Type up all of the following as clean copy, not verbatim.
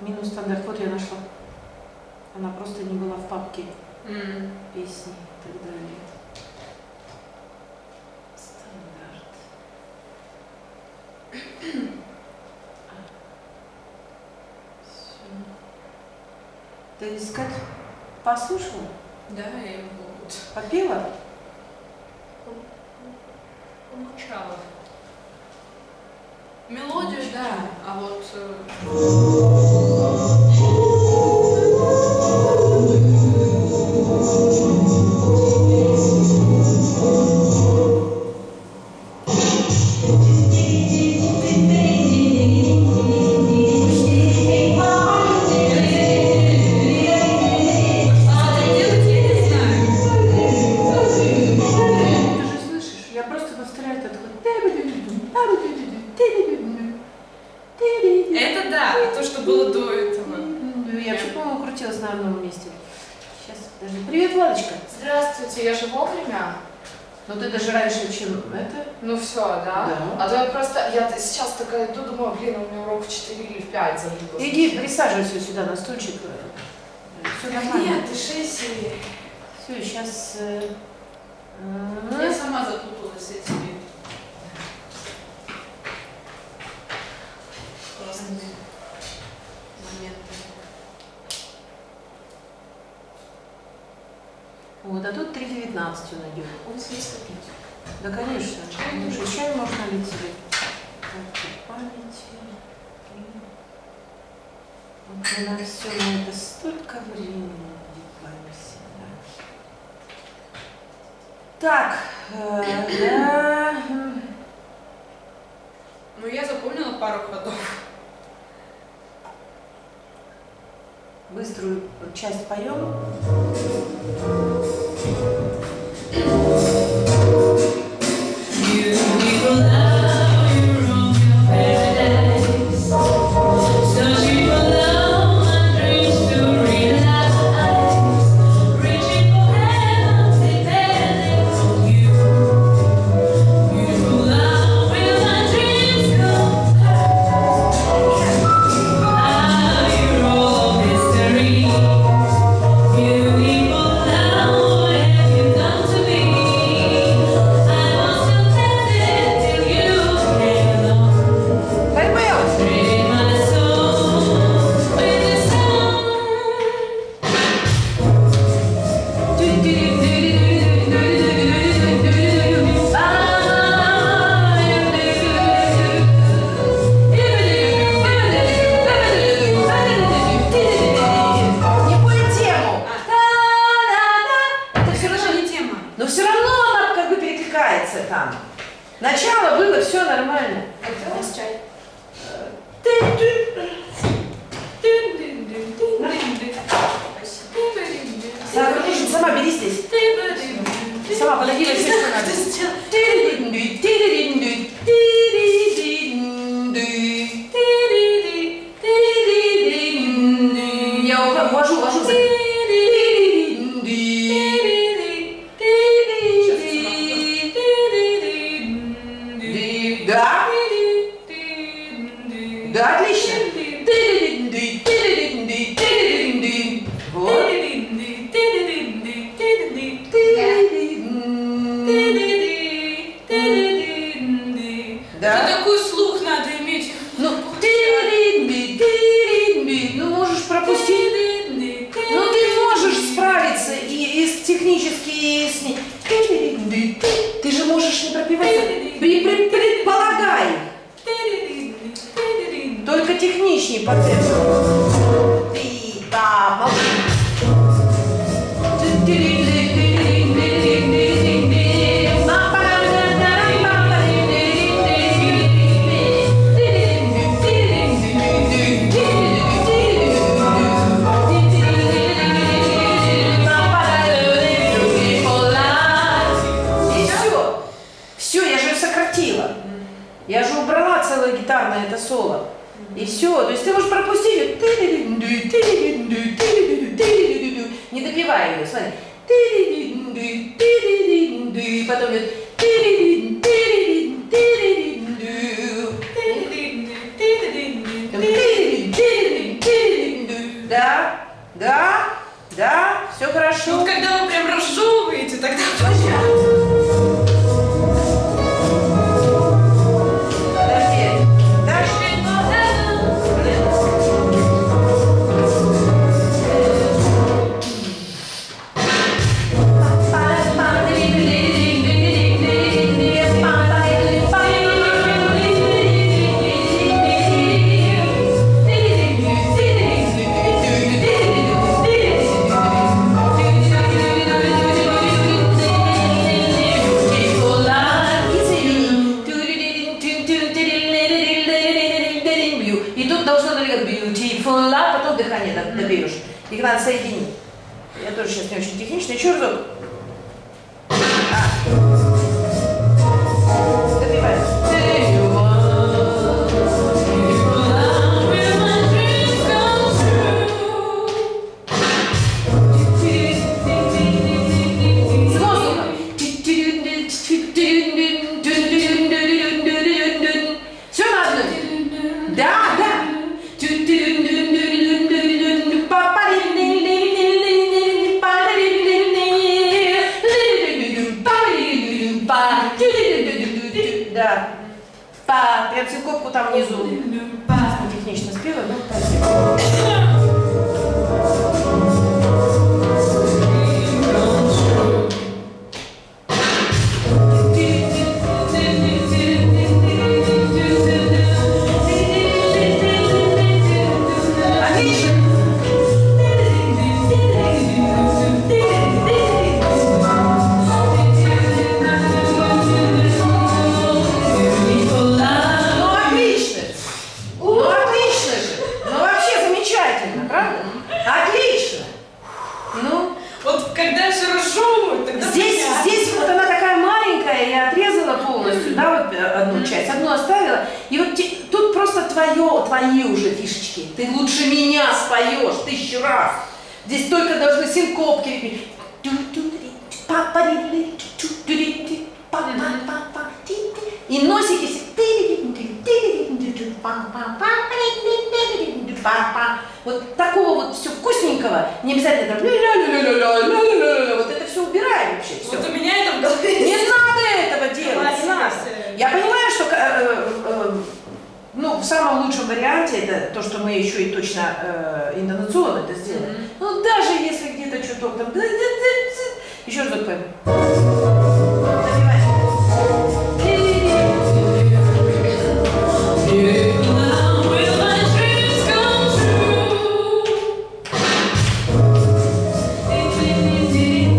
Минус стандарт. Вот я нашла. Она просто не была в папке песни и так далее. Стандарт. Все. Ты искать послушала? Да, я его буду. Попела? Умолчала. Мелодию, да, а вот... Иди, присаживайся сюда на стульчик. Все нормально. Нет, дыши себе. Все, сейчас... Я сама запуталась этими. Классными моментами. Вот, а тут 3,19 у Надюх. Он здесь пить. Да, конечно. Ну, чай можно ли тебе? Так, памяти... У нас все на это столько времени выкладываемся. Так. Ну, я запомнила пару ходов. Быструю часть поем. Did тогда понятно. И тут должно долетать beautiful, а потом дыхание доберешь. Их надо соединить. Я тоже сейчас не очень техничный. Еще разок. Да. Па, прям церковку там внизу. Технично спела, но спасибо. Твои уже фишечки. Ты лучше меня споешь 1000 раз. Здесь только должны синкопки. И носики. Вот такого вот все вкусненького. Не обязательно там. Вот это все убираем вообще. Все. Вот у меня это в голове. Не надо этого делать. Не надо. Я понимаю, что... Ну, в самом лучшем варианте это то, что мы еще и точно интонационно это сделаем. Ну, даже если где-то чуток там... Еще раз такое.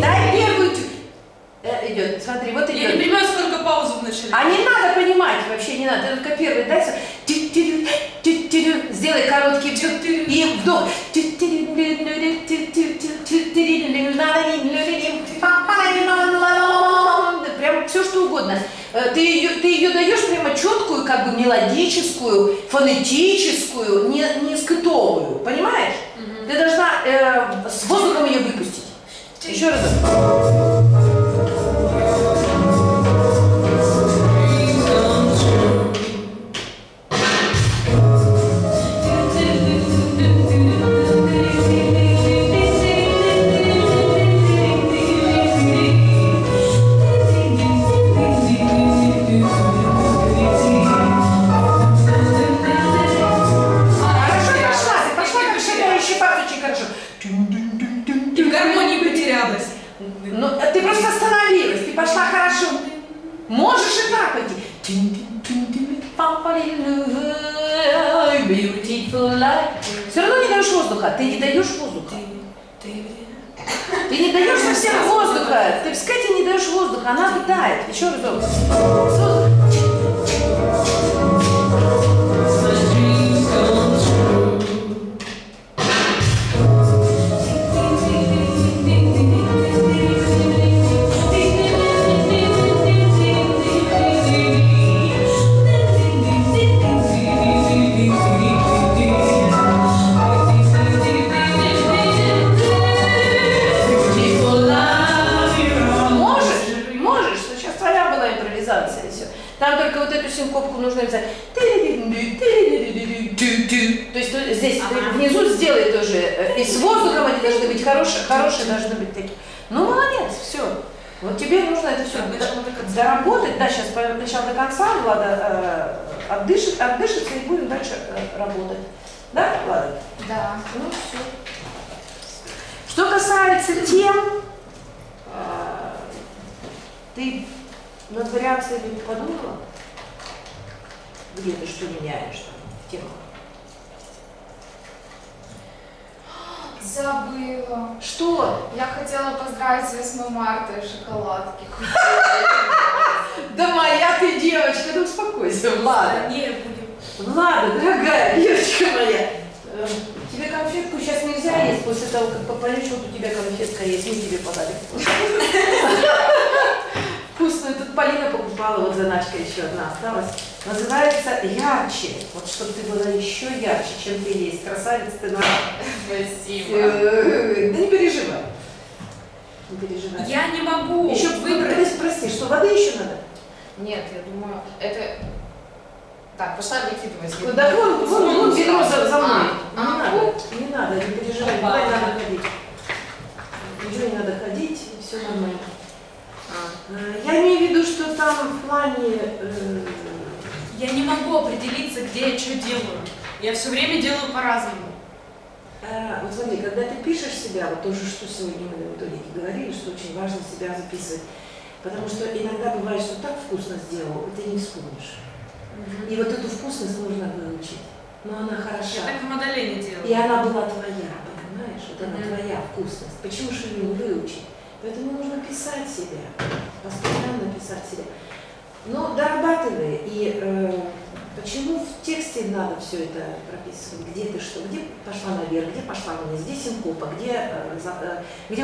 Дай первую... Идет, смотри, вот идет. Я не понимаю, сколько паузу вначале. А не надо понимать, вообще не надо. Только первый дай. Сделай короткий вдох и вдох. Прям все что угодно. Ты ее даешь прямо четкую, как бы мелодическую, фонетическую, не скытовую. Понимаешь? Ты должна с воздухом ее выпустить. Еще раз. Все равно не даешь воздуха, ты не даешь воздуха. Ты не даешь совсем воздуха. Ты в скате не даешь воздуха, она вытает. Еще раз. Там только вот эту синкопку нужно взять. То есть здесь внизу сделай тоже. И с воздухом они должны быть хорошие, должны быть такие. Ну, молодец, все. Вот тебе нужно это все доработать, да, сейчас сначала до конца, Влада отдышится и будем дальше работать. Да, Влада? Да. Ну все. Что касается тем, ты над вариациями подумала? Где ты что меняешь в темах? Забыла. Что? Я хотела поздравить 8 марта и шоколадки. Да моя ты девочка, ну успокойся, Влада. Влада, дорогая девочка моя, тебе конфетку сейчас нельзя есть, после того, как попадешь, вот у тебя конфетка есть, мы тебе подали. Вкусную, тут Полина покупала, вот заначка еще одна осталась. Называется «Ярче». Вот чтобы ты была еще ярче, чем ты есть. Красавица ты наша. Спасибо. Да не переживай. Не переживай. Я не могу еще выбрать. Ты спроси, что воды еще надо? Нет, я думаю, это... Так, пошла выкидывать. Да вон ведро за мной. Не надо, не переживай. Давай, надо ходить. Ничего не надо ходить, все нормально. Я имею в виду, что там в плане... Я не могу определиться, где я что делаю. Я все время делаю по-разному. Вот смотри, когда ты пишешь себя, вот тоже, что сегодня мы на методике говорили, что очень важно себя записывать. Потому что иногда бывает, что так вкусно сделал, и ты не вспомнишь. И вот эту вкусность нужно выучить. Но она хороша. Я так в Мадолене делала. И она была твоя, понимаешь? Вот она твоя вкусность. Почему же ее не выучить? Поэтому нужно писать себя, постоянно писать себя. Но дорабатывай. И почему в тексте надо все это прописывать? Где ты что? Где пошла наверх, где пошла вниз, где синкопа, где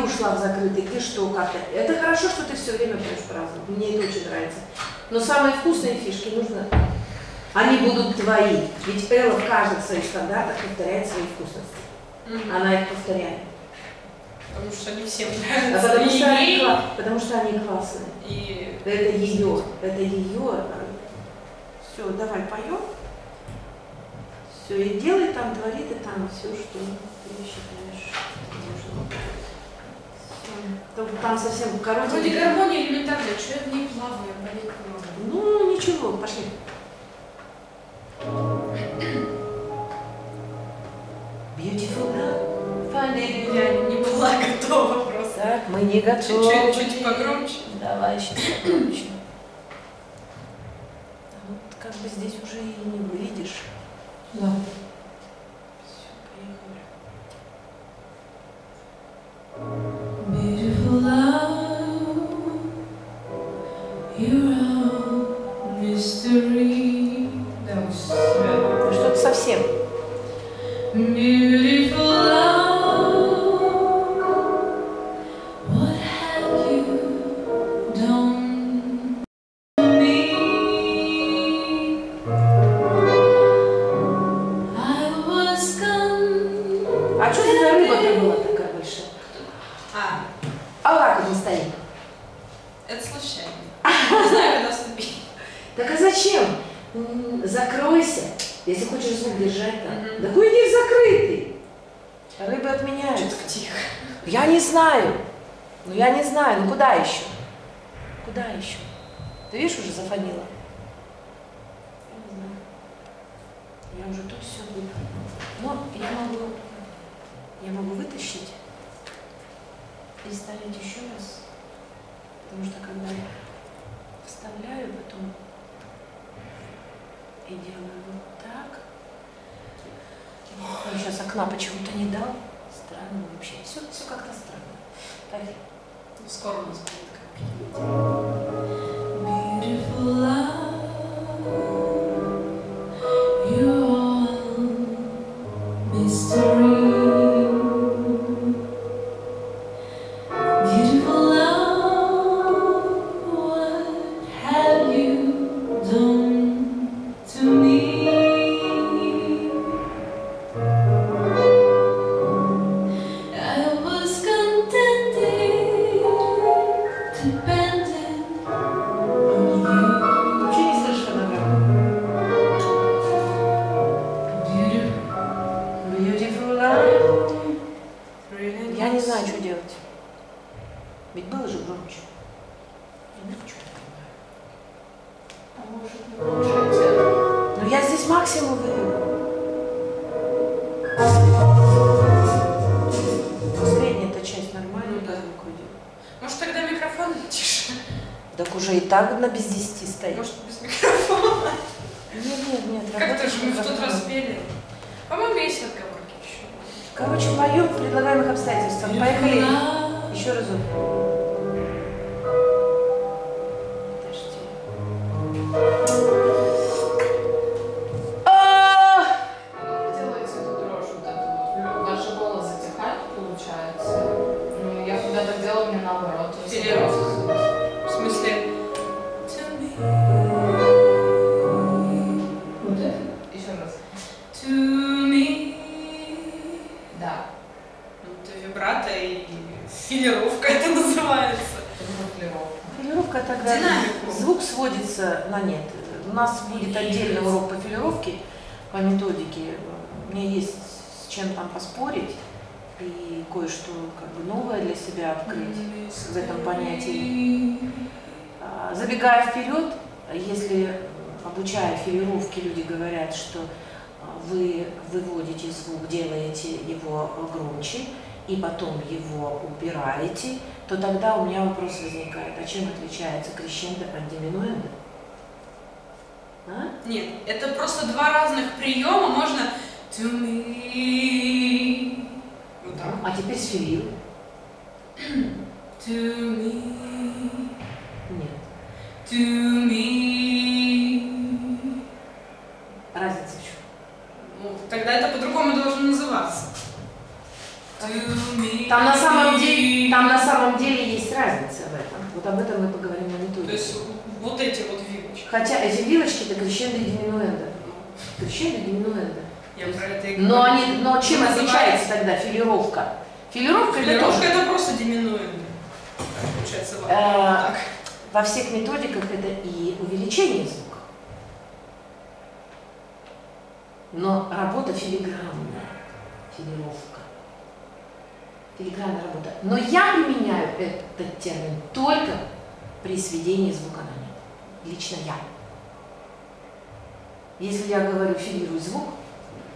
ушла в закрытый, где что, как-то. Это хорошо, что ты все время будешь праздновать. Мне это очень нравится. Но самые вкусные фишки нужно... Они будут твои. Ведь Элла в каждых своих стандартах повторяет свои вкусности. Она их повторяет. Потому что они всем нравятся. А потому что они классные. И... Это ее. Это ее. Все, давай поем. Все, и делай там, твори ты там все, что ты считаешь нужно. Там совсем короче. Вроде гармония элементарная, что я в ней плаваю, болеть много. Ну ничего, пошли. Beautiful now. Полина, я не была готова просто. Так, мы не готовы. Чуть-чуть погромче. Давай сейчас погромче. Вот как бы здесь уже и не увидишь. Да. Beautiful love, your own mystery. Да, ну что-то совсем. Beautiful love, what have you done? А что это за рыба-то была такая большая? А лак он стоит. Это случайно. Не знаю, куда вступить. Так а зачем? Закройся. Если хочешь звук держать, там. Да хуй не закрытый. Рыбы отменяют. Что-то тихо. Я не знаю. Ну я не знаю. Ну куда еще? Куда еще? Ты видишь, уже зафанила? Я не знаю. Я уже то все буду. Но я могу вытащить и вставить еще раз, потому что когда я вставляю потом и делаю вот так, он сейчас окна почему-то не дал, странно вообще, все как-то странно. Так, скоро у нас будет как-то. Я не знаю, что делать. Ведь было же громче. может не получать. Но я здесь максимум выйду. Средняя-то часть нормальная, да, звук идет. Может, тогда микрофон тише? Так уже и так на без 10 стоит. Может, без микрофона? Нет. Как-то же мы в тот раз пели. По-моему, есть отговорки еще. Короче, поем в предлагаемых обстоятельствах. Поехали. Еще разок. По методике у меня есть с чем там поспорить и кое-что как бы новое для себя открыть в этом понятии. Забегая вперед, если обучая филировке люди говорят, что вы выводите звук, делаете его громче и потом его убираете, то тогда у меня вопрос возникает, а чем отличается крещендо от диминуэнда? А? Нет, это просто два разных приема, можно to me. Вот так. А теперь сферил. To me. Нет. To me. Разница в чем? Ну, тогда это по-другому должно называться. To me. Там на самом деле есть разница в этом. Вот об этом мы поговорим на методе. То есть вот эти вот вилочки. Хотя эти вилочки это крещендо и диминуэнда. Крещендо и диминуэнда. Но чем отличается тогда филировка? Филировка это просто диминуэнда. Получается, во всех методиках это и увеличение звука. Но работа филигранная. Филировка. Филигранная работа. Но я применяю этот термин только при сведении звука на нет. Лично я. Если я говорю «филируй звук»,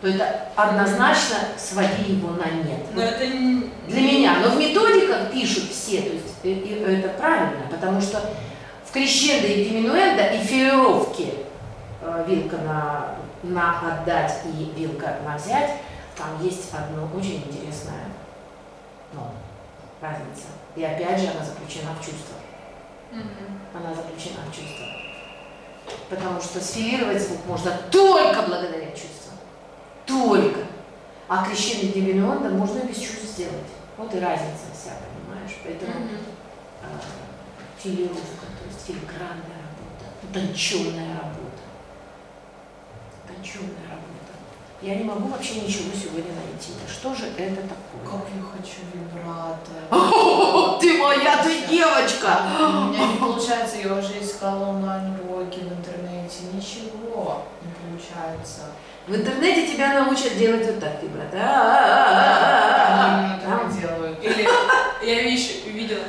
то это однозначно «своди его на нет». Но это не... Для меня. Но в методиках пишут все, то есть это правильно, потому что в крещендо и диминуэнда и филировке вилка на отдать и вилка на взять, там есть одно очень интересное «но». Разница. И опять же она заключена в чувствах. Она заключена в чувствах. Потому что сфилировать звук можно только благодаря чувствам. Только. А крещендо и диминуэнда можно и без чувств сделать. Вот и разница вся, понимаешь? Поэтому филировка, то есть филигранная работа, утонченная работа. Утонченная работа. Я не могу вообще ничего сегодня найти. Что же это такое? Как я хочу вибрато. Ты моя, ты девочка! У меня не получается, я уже искала онлайн-уроки в интернете. Ничего не получается. В интернете тебя научат делать вот так, вибрато. Там делают. Или я видела.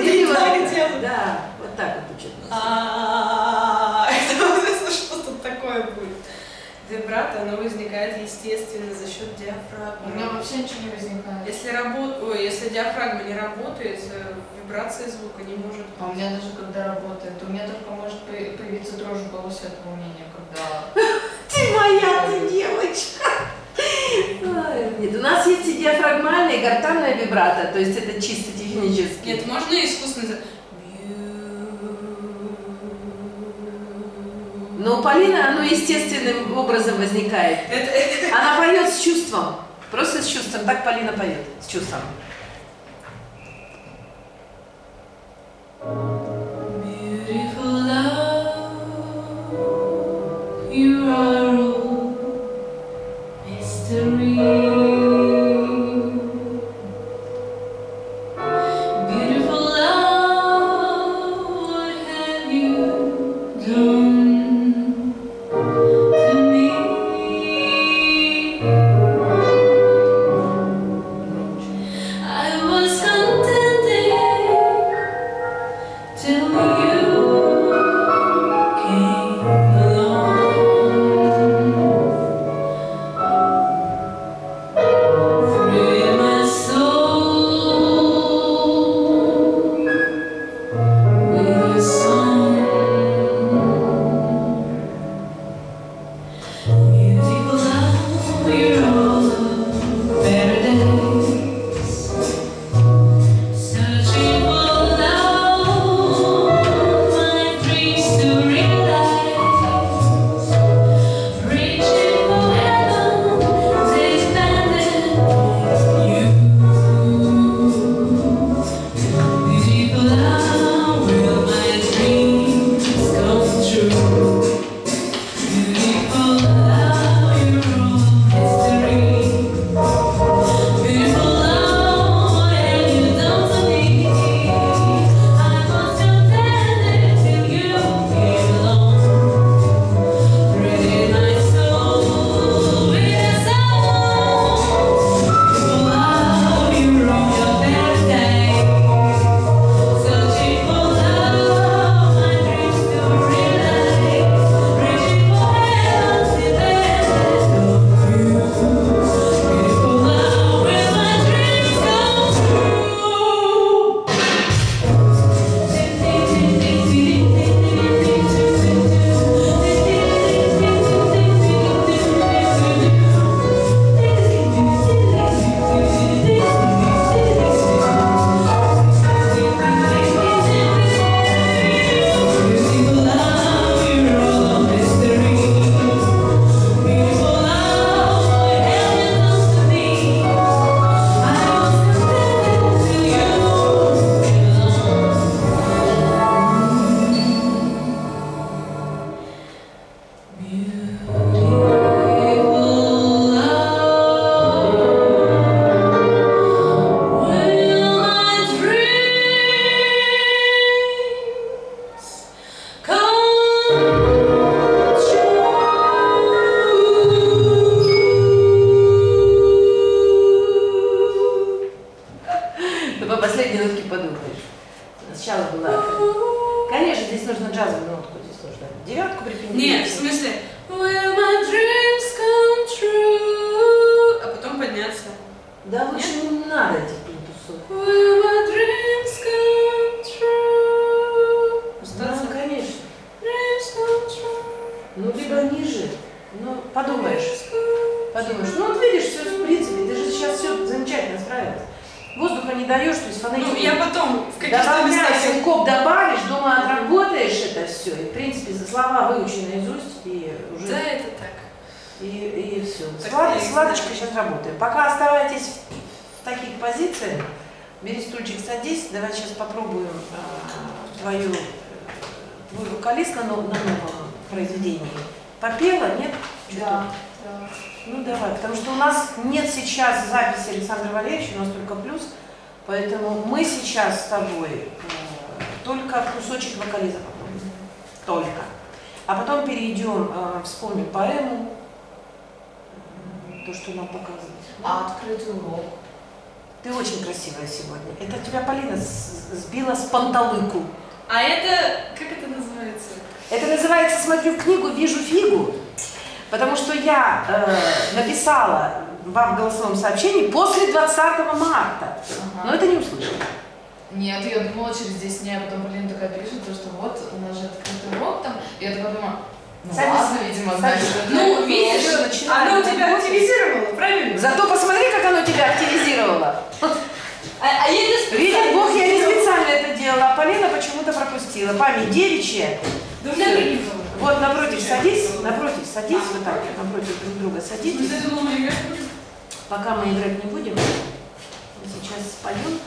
Или вот так делают. Да, вот так вот учат. Что-то такое будет. Вибрато, оно возникает естественно за счет диафрагмы. У меня вообще ничего не возникает. Если диафрагма не работает, вибрация звука не может. А у меня даже когда работает, у меня только может появиться дрожь в голосе от волнения, когда... Ты моя, ты девочка! Нет, у нас есть и диафрагмальная, и гортанная вибрато, то есть это чисто технически. Нет, можно искусственно... Но у Полины оно естественным образом возникает. Она поет с чувством. Просто с чувством. Так Полина поет. С чувством. Till you здесь нужно джазовую нотку, здесь нужно девятку припинить. Нет, в смысле Will my dreams come true? А потом подняться. Да лучше не надо этих плинтусов. Will my dreams come true? Остаться, конечно. Dreams come true. Ну, либо ниже. Ну, подумаешь. Ну, вот видишь, все в принципе, ты же сейчас все замечательно справилась. Воздуха не даешь, то есть фонетики. Ну, я потом в каких-то местах синкоп добавишь, дома отработаешь это все, и в принципе за слова выучены наизусть, и уже... Да, это так. И все. Сладочка сейчас работает. Пока оставайтесь в таких позициях, бери стульчик, садись, давай сейчас попробуем твой вокалист на новом произведении. Попела, нет? Да. Ну давай, потому что у нас нет сейчас записи Александра Валерьевича, у нас только плюс, поэтому мы сейчас с тобой только кусочек вокализа попробуем, только. А потом перейдем, вспомним поэму, то, что нам показывает. А открытый урок. Ты очень красивая сегодня. Это тебя Полина сбила с панталыку. А это, как это называется? Это называется «Смотрю книгу, вижу фигу». Потому что я написала вам в голосовом сообщении после 20 марта, но это не услышала. Нет, я думала через 10 дней, а потом Полина такая пишет, что вот у нас же открытый урок там, и я такая думала, ну ладно, видимо, значит. Ну, видишь, оно тебя активизировало, правильно? Зато посмотри, как оно тебя активизировало. Видит Бог, я не специально это делала, а Полина почему-то пропустила. Память девичья. Вот напротив, садись, вот так, напротив друг друга садитесь. Пока мы играть не будем, мы сейчас споем.